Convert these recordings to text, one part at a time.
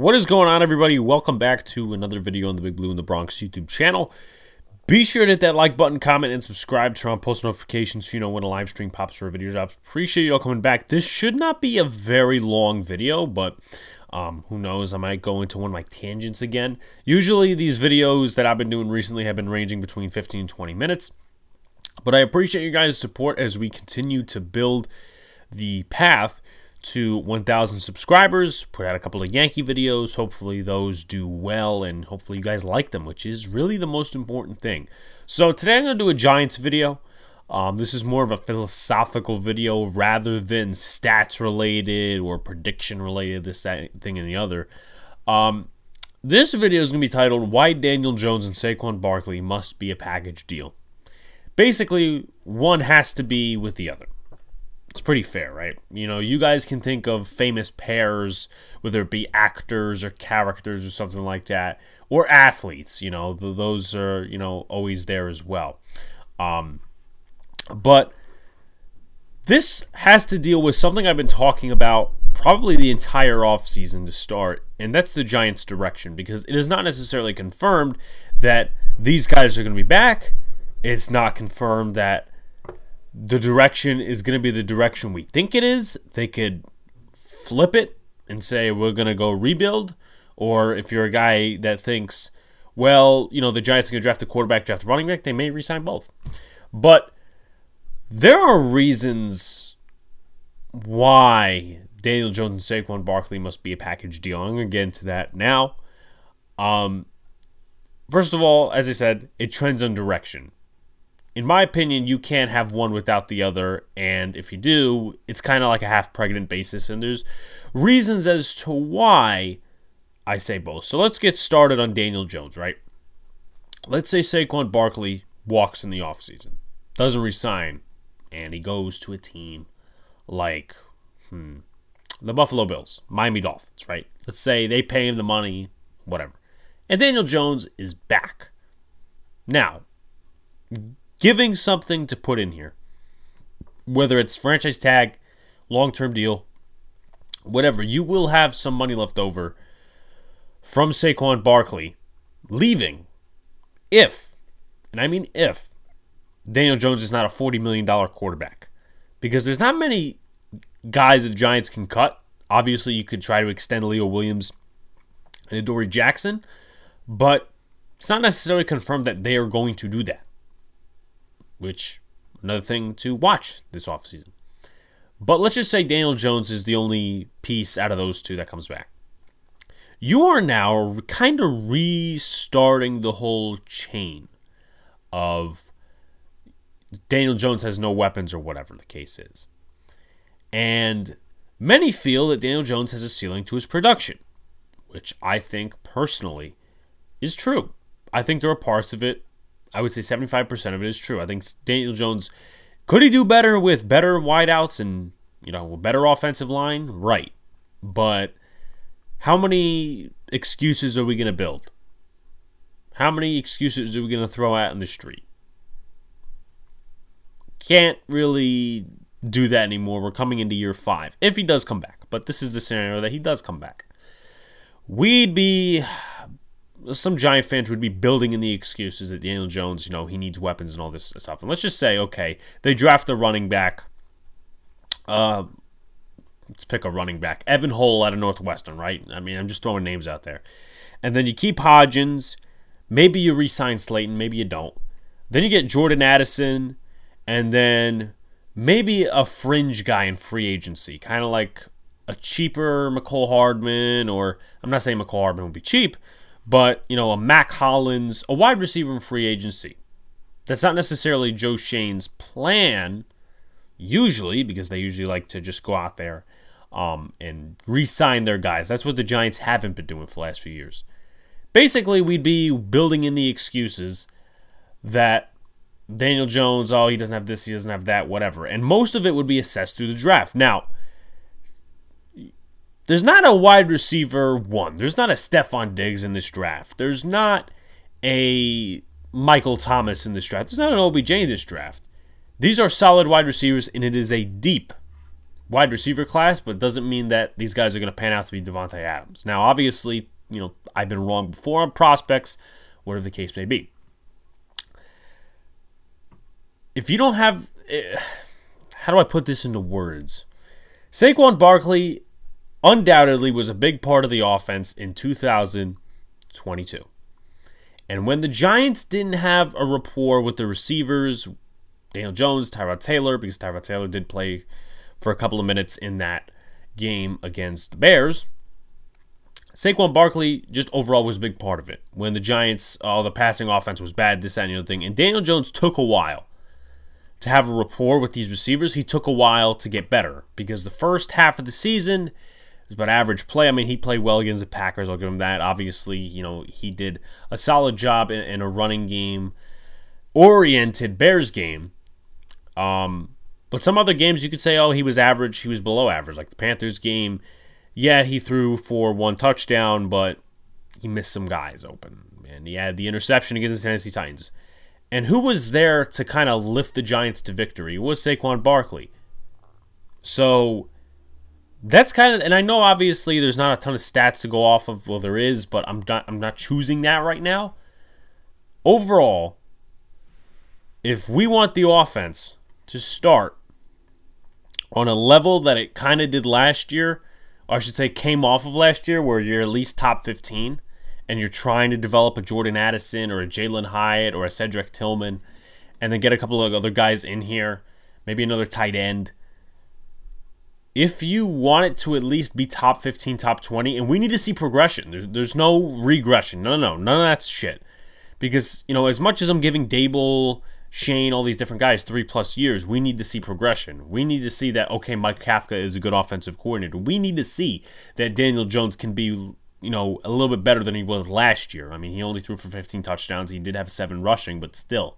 What is going on, everybody? Welcome back to another video on the Big Blue in the Bronx YouTube channel. Be sure to hit that like button, comment, and subscribe, turn on post notifications so you know when a live stream pops or a video drops. Appreciate y'all coming back. This should not be a very long video, but who knows, I might go into one of my tangents again. Usually these videos that I've been doing recently have been ranging between 15 and 20 minutes. But I appreciate you guys' support as we continue to build the path to 1,000 subscribers. Put out a couple of Yankee videos. Hopefully those do well, and hopefully you guys like them, which is really the most important thing. So today I'm going to do a Giants video. This is more of a philosophical video rather than stats related or prediction related, this, that, thing, and the other. This video is going to be titled, Why Daniel Jones and Saquon Barkley Must Be a Package Deal. Basically, one has to be with the other. It's pretty fair, right? You know, you guys can think of famous pairs, whether it be actors or characters or something like that, or athletes, you know, those are, you know, always there as well. But this has to deal with something I've been talking about probably the entire offseason to start, and that's the Giants' direction, because it is not necessarily confirmed that these guys are going to be back. It's not confirmed that the direction is going to be the direction we think it is. They could flip it and say, we're going to go rebuild. Or if you're a guy that thinks, well, you know, the Giants are going to draft the quarterback, draft the running back, they may re-sign both. But there are reasons why Daniel Jones and Saquon Barkley must be a package deal. I'm going to get into that now. First of all, as I said, it trends in direction. In my opinion, you can't have one without the other, and if you do, it's kind of like a half-pregnant basis, and there's reasons as to why I say both. So let's get started on Daniel Jones, right? Let's say Saquon Barkley walks in the offseason, doesn't resign, and he goes to a team like the Buffalo Bills, Miami Dolphins, right? Let's say they pay him the money, whatever. And Daniel Jones is back. Now, giving something to put in here, whether it's franchise tag, long-term deal, whatever, you will have some money left over from Saquon Barkley leaving if, and I mean if, Daniel Jones is not a $40 million quarterback, because there's not many guys the Giants can cut. Obviously, you could try to extend Leo Williams and Adoree Jackson, but it's not necessarily confirmed that they are going to do that, which another thing to watch this offseason. But let's just say Daniel Jones is the only piece out of those two that comes back. You are now kind of restarting the whole chain of Daniel Jones has no weapons or whatever the case is. And many feel that Daniel Jones has a ceiling to his production, which I think personally is true. I think there are parts of it, I would say 75% of it is true. I think Daniel Jones, could he do better with better wideouts and, you know, a better offensive line? Right. But how many excuses are we going to build? How many excuses are we going to throw out in the street? Can't really do that anymore. We're coming into year 5. If he does come back. But this is the scenario that he does come back. We'd be... some Giant fans would be building in the excuses that Daniel Jones, you know, he needs weapons and all this stuff. And let's just say, okay, they draft the running back. Let's pick a running back. Evan Hull out of Northwestern, right? I mean, I'm just throwing names out there. And then you keep Hodgins. Maybe you re-sign Slayton. Maybe you don't. Then you get Jordan Addison. And then maybe a fringe guy in free agency. Kind of like a cheaper McCall Hardman, or I'm not saying McCall Hardman would be cheap, but, you know, a Mac Hollins, a wide receiver in free agency. That's not necessarily Joe Shane's plan, usually, because they usually like to just go out there and re-sign their guys. That's what the Giants haven't been doing for the last few years. Basically, we'd be building in the excuses that Daniel Jones, oh, he doesn't have this, he doesn't have that, whatever. And most of it would be assessed through the draft. Now, there's not a wide receiver one. There's not a Stefon Diggs in this draft. There's not a Michael Thomas in this draft. There's not an OBJ in this draft. These are solid wide receivers, and it is a deep wide receiver class, but it doesn't mean that these guys are going to pan out to be DeVonta Adams. Now, obviously, you know, I've been wrong before on prospects, whatever the case may be. If you don't have, how do I put this into words? Saquon Barkley undoubtedly was a big part of the offense in 2022. And when the Giants didn't have a rapport with the receivers, Daniel Jones, Tyrod Taylor, because Tyrod Taylor did play for a couple of minutes in that game against the Bears, Saquon Barkley just overall was a big part of it. When the Giants, the passing offense was bad, this, that, and the other thing, and Daniel Jones took a while to have a rapport with these receivers. He took a while to get better because the first half of the season was about average play. I mean, he played well against the Packers. I'll give him that. Obviously, you know, he did a solid job in a running game-oriented Bears game. But some other games you could say, oh, he was average, he was below average. Like the Panthers game, yeah, he threw for one touchdown, but he missed some guys open. And he had the interception against the Tennessee Titans. And who was there to kind of lift the Giants to victory? It was Saquon Barkley. So that's kind of, and I know obviously there's not a ton of stats to go off of. Well, there is, but I'm not choosing that right now. Overall, if we want the offense to start on a level that it kind of did last year, or I should say came off of last year, where you're at least top 15, and you're trying to develop a Jordan Addison or a Jalen Hyatt or a Cedric Tillman, and then get a couple of other guys in here, maybe another tight end. If you want it to at least be top 15, top 20, and we need to see progression. There's no regression. No. None of that shit. Because, you know, as much as I'm giving Dable, Shane, all these different guys 3+ years, we need to see progression. We need to see that, okay, Mike Kafka is a good offensive coordinator. We need to see that Daniel Jones can be, you know, a little bit better than he was last year. I mean, he only threw for 15 touchdowns. He did have 7 rushing, but still.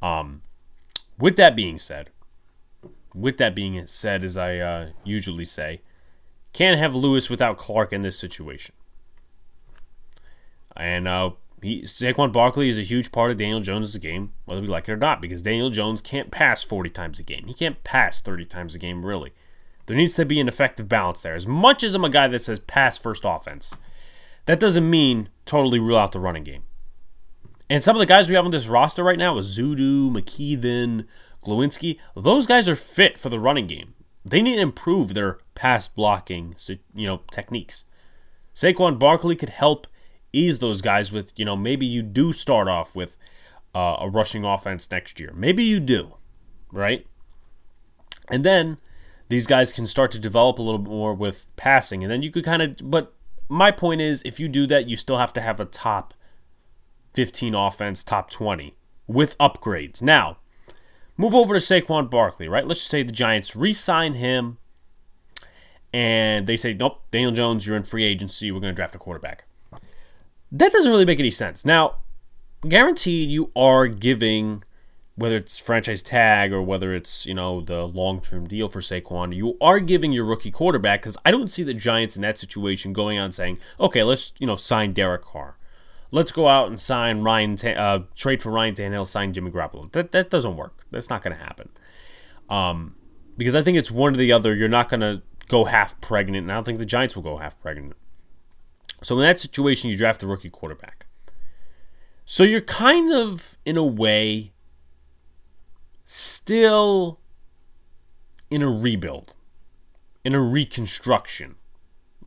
With that being said, as I usually say, can't have Lewis without Clark in this situation. And Saquon Barkley is a huge part of Daniel Jones' game, whether we like it or not, because Daniel Jones can't pass 40 times a game. He can't pass 30 times a game, really. There needs to be an effective balance there. As much as I'm a guy that says pass-first offense, that doesn't mean totally rule out the running game. And some of the guys we have on this roster right now is Zudu, McKeithen, Lewinsky. Those guys are fit for the running game. They need to improve their pass blocking, you know, techniques. Saquon Barkley could help ease those guys with, you know, maybe you do start off with a rushing offense next year. Maybe you do, right? And then these guys can start to develop a little more with passing. And then you could kind of, but my point is, if you do that, you still have to have a top 15 offense, top 20 with upgrades. Now, move over to Saquon Barkley, right? Let's just say the Giants re-sign him and they say, nope, Daniel Jones, you're in free agency. We're going to draft a quarterback. That doesn't really make any sense. Now, guaranteed you are giving, whether it's franchise tag or whether it's, you know, the long-term deal for Saquon, you are giving your rookie quarterback, because I don't see the Giants in that situation going out and saying, okay, let's, you know, sign Derek Carr. Let's go out and sign trade for Ryan Tannehill, sign Jimmy Garoppolo. That doesn't work. That's not going to happen. Because I think it's one or the other. You're not going to go half pregnant, and I don't think the Giants will go half pregnant. So in that situation, you draft the rookie quarterback. So you're kind of, in a way, still in a rebuild, in a reconstruction.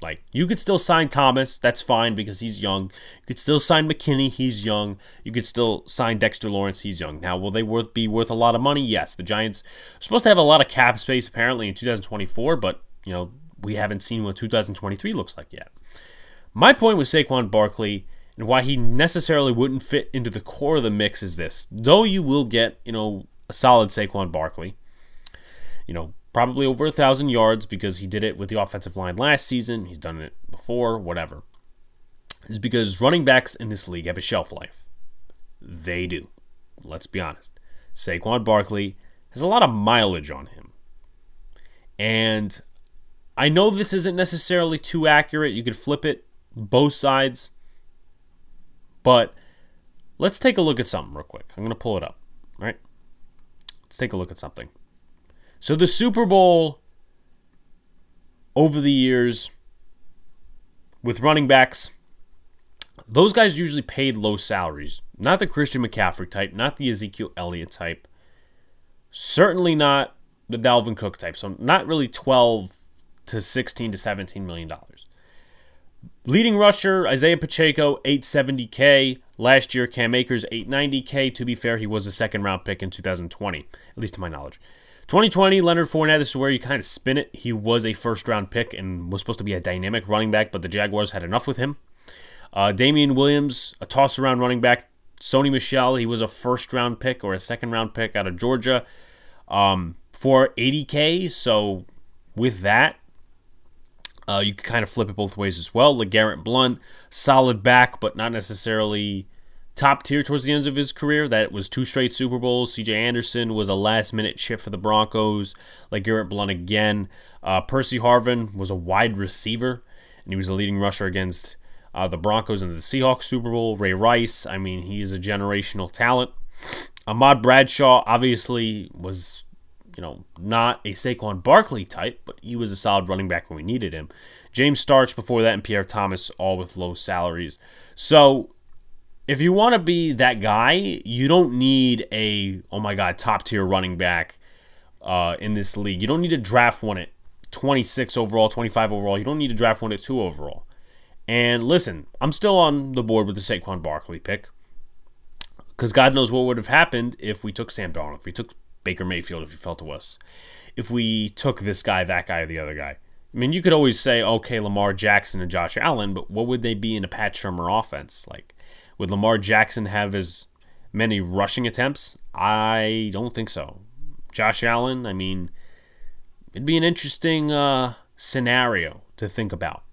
Like, you could still sign Thomas, that's fine because he's young. You could still sign McKinney, he's young. You could still sign Dexter Lawrence, he's young. Now, will they be worth a lot of money? Yes, the Giants are supposed to have a lot of cap space apparently in 2024, but, you know, we haven't seen what 2023 looks like yet. My point with Saquon Barkley and why he necessarily wouldn't fit into the core of the mix is this. Though you will get, you know, a solid Saquon Barkley, you know, probably over 1,000 yards because he did it with the offensive line last season. He's done it before, whatever. It's because running backs in this league have a shelf life. They do. Let's be honest. Saquon Barkley has a lot of mileage on him. And I know this isn't necessarily too accurate. You could flip it both sides. But let's take a look at something real quick. I'm going to pull it up, all right? Let's take a look at something. So the Super Bowl over the years with running backs, those guys usually paid low salaries. Not the Christian McCaffrey type, not the Ezekiel Elliott type, certainly not the Dalvin Cook type. So not really 12 to 16 to $17 million. Leading rusher, Isaiah Pacheco, $870K. Last year, Cam Akers, $890K. To be fair, he was a second-round pick in 2020, at least to my knowledge. 2020, Leonard Fournette, this is where you kind of spin it. He was a first-round pick and was supposed to be a dynamic running back, but the Jaguars had enough with him. Damian Williams, a toss-around running back. Sony Michel, he was a first-round pick or a second-round pick out of Georgia for $80K. So with that, you can kind of flip it both ways as well. LeGarrette Blount, solid back, but not necessarily top tier towards the end of his career. That was two straight Super Bowls. C.J. Anderson was a last-minute chip for the Broncos. LeGarrette Blount again. Percy Harvin was a wide receiver, and he was a leading rusher against the Broncos in the Seahawks Super Bowl. Ray Rice, I mean, he is a generational talent. Ahmad Bradshaw obviously was, you know, not a Saquon Barkley type, but he was a solid running back when we needed him. James Starch before that and Pierre Thomas, all with low salaries. So if you want to be that guy, you don't need a, oh my God, top-tier running back in this league. You don't need to draft one at 26 overall, 25 overall. You don't need to draft one at 2 overall. And listen, I'm still on the board with the Saquon Barkley pick because God knows what would have happened if we took Sam Darnold, if we took Baker Mayfield, if you fell to us, if we took this guy, that guy, or the other guy. I mean, you could always say, okay, Lamar Jackson and Josh Allen, but what would they be in a Pat Shurmur offense? Like, would Lamar Jackson have as many rushing attempts? I don't think so. Josh Allen, I mean, it'd be an interesting scenario to think about.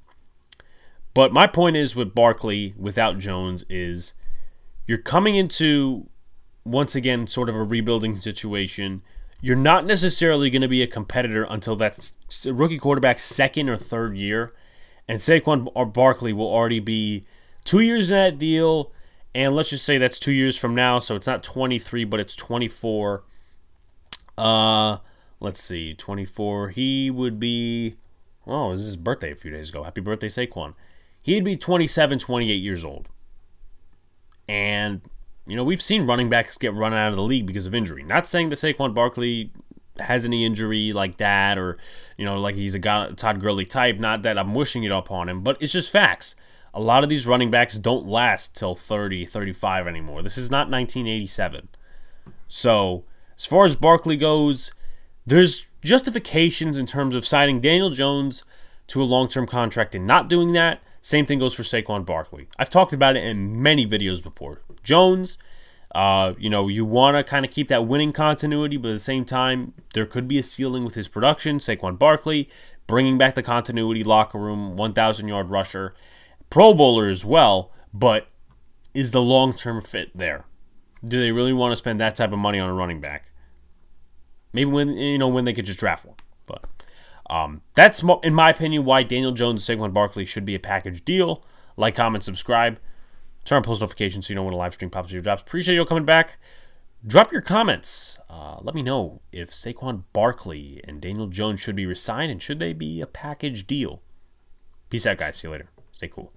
But my point is with Barkley, without Jones, is you're coming into, once again, sort of a rebuilding situation. You're not necessarily going to be a competitor until that rookie quarterback's second or third year. And Saquon or Barkley will already be 2 years in that deal. And let's just say that's 2 years from now. So it's not 23, but it's 24. Let's see, 24. He would be, oh, this is his birthday a few days ago. Happy birthday, Saquon. He'd be 27, 28 years old. And, you know, we've seen running backs get run out of the league because of injury. Not saying that Saquon Barkley has any injury like that or, you know, like he's a Todd Gurley type. Not that I'm wishing it upon him, but it's just facts. A lot of these running backs don't last till 30, 35 anymore. This is not 1987. So as far as Barkley goes, there's justifications in terms of signing Daniel Jones to a long-term contract and not doing that. Same thing goes for Saquon Barkley. I've talked about it in many videos before. Jones, you know, you want to kind of keep that winning continuity, but at the same time, there could be a ceiling with his production. Saquon Barkley, bringing back the continuity, locker room, 1,000-yard rusher, Pro Bowler as well, but is the long-term fit there? Do they really want to spend that type of money on a running back? Maybe when, you know, when they could just draft one, but that's, in my opinion, why Daniel Jones and Saquon Barkley should be a package deal. Like, comment, subscribe. Turn on post notifications so you know when a live stream pops up your drops. Appreciate you coming back. Drop your comments. Let me know if Saquon Barkley and Daniel Jones should be re-signed and should they be a package deal. Peace out, guys. See you later. Stay cool.